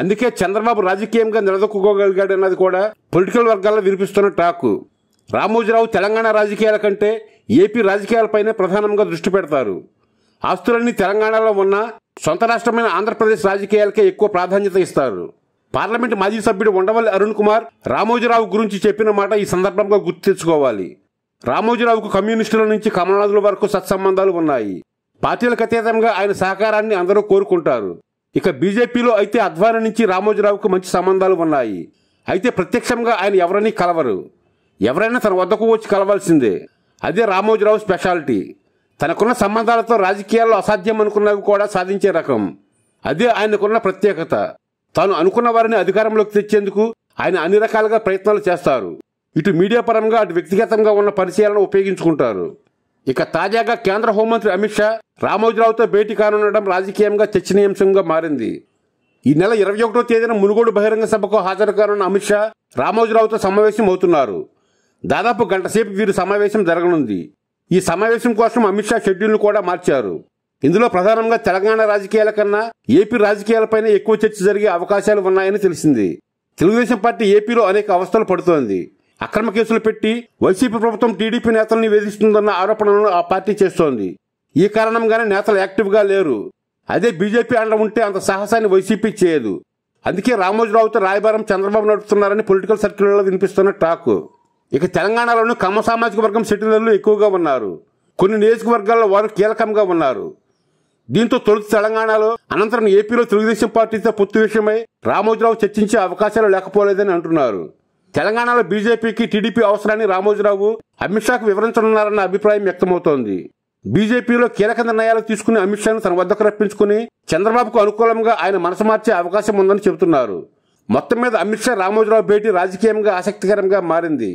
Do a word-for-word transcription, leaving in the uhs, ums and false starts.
అందుకే చంద్రబాబు రాజకీయంగా నిలదొక్కుకోగలిగాడన్నది కూడా పొలిటికల్ వర్గాల్లో వినిపిస్తున్న టాకు. రామోజీరావు తెలంగాణ రాజకీయాల కంటే ఏపీ రాజకీయాలపైనే ప్రధానంగా దృష్టి పెడతారు. ఆస్తులన్నీ తెలంగాణలో ఉన్న సొంత రాష్ట్రమైన ఆంధ్రప్రదేశ్ రాజకీయాలకే ఎక్కువ ప్రాధాన్యత ఇస్తారు. పార్లమెంట్ మాజీ సభ్యుడు ఉండవల్లి అరుణ్ కుమార్ రామోజీరావు గురించి చెప్పిన మాట ఈ సందర్భంగా గుర్తు తెచ్చుకోవాలి. రామోజీరావుకు కమ్యూనిస్టుల నుంచి కమలనాథుల వరకు సత్సంబంధాలు ఉన్నాయి. పార్టీలకు అతీతంగా ఆయన సహకారాన్ని అందరూ కోరుకుంటారు. ఇక బీజేపీలో అయితే అద్వాని నుంచి రామోజీరావుకు మంచి సంబంధాలు ఉన్నాయి. అయితే ప్రత్యక్షంగా ఆయన ఎవరిని కలవరు. ఎవరైనా తన వద్దకు వచ్చి కలవాల్సిందే. అదే రామోజీరావు స్పెషాలిటీ. తనకున్న సంబంధాలతో రాజకీయాల్లో అసాధ్యం అనుకున్నవి కూడా సాధించే రకం. అదే ఆయనకున్న ప్రత్యేకత. తాను అనుకున్న వారిని అధికారంలోకి తెచ్చేందుకు ఆయన అన్ని రకాలుగా ప్రయత్నాలు చేస్తారు. ఇటు మీడియా పరంగా అటు వ్యక్తిగతంగా ఉన్న పరిచయాలను ఉపయోగించుకుంటారు. ఇక తాజాగా కేంద్ర హోంమంత్రి అమిత్ షా రామోజీరావుతో భేటీ కానుండడం రాజకీయంగా చర్చనీయాంశంగా మారింది. ఈ నెల ఇరవై ఒకటో తేదీన మునుగోడు బహిరంగ సభకు హాజరు కానున్న అమిత్ షా రామోజీరావుతో సమావేశం అవుతున్నారు. దాదాపు గంట సేపు వీరి సమావేశం జరగనుంది. ఈ సమావేశం కోసం అమిత్ షా షెడ్యూల్ను కూడా మార్చారు. ఇందులో ప్రధానంగా తెలంగాణ రాజకీయాల కన్నా ఏపీ రాజకీయాలపైన ఎక్కువ చర్చ జరిగే అవకాశాలు ఉన్నాయని తెలిసింది. తెలుగుదేశం పార్టీ ఏపీలో అనేక అవస్థలు పడుతోంది. అక్రమ కేసులు పెట్టి వైసీపీ ప్రభుత్వం టీడీపీ నేతలను వేధిస్తుందన్న ఆరోపణలను ఆ పార్టీ చేస్తోంది. ఈ కారణంగానే నేతలు యాక్టివ్గా లేరు. అదే బీజేపీ అండ ఉంటే అంత సాహసాన్ని వైసీపీ చేయదు. అందుకే రామోజీరావుతో రాయబారం చంద్రబాబు నడుపుతున్నారని పొలిటికల్ సర్కిళ్లలో వినిపిస్తున్న టాక్. ఇక తెలంగాణలోనూ కమ్మ సామాజిక వర్గం సెటిలర్లు ఎక్కువగా ఉన్నారు. కొన్ని నియోజకవర్గాల్లో వారు కీలకంగా ఉన్నారు. దీంతో తొలుత తెలంగాణలో అనంతరం ఏపీలో తెలుగుదేశం పార్టీతో పొత్తు విషయమై రామోజీరావు చర్చించే అవకాశాలు లేకపోలేదని అంటున్నారు. తెలంగాణలో బీజేపీకి టీడీపీ అవసరాన్ని రామోజీరావు అమిత్ షాకు వివరించనున్నారన్న అభిప్రాయం వ్యక్తమవుతోంది. బీజేపీలో కీలక నిర్ణయాలు తీసుకుని అమిత్ షాను తన వద్దకు రప్పించుకుని చంద్రబాబుకు అనుకూలంగా ఆయన మనసు మార్చే అవకాశం ఉందని చెబుతున్నారు. మొత్తం మీద అమిత్ షా రామోజీరావు భేటీ రాజకీయంగా ఆసక్తికరంగా మారింది.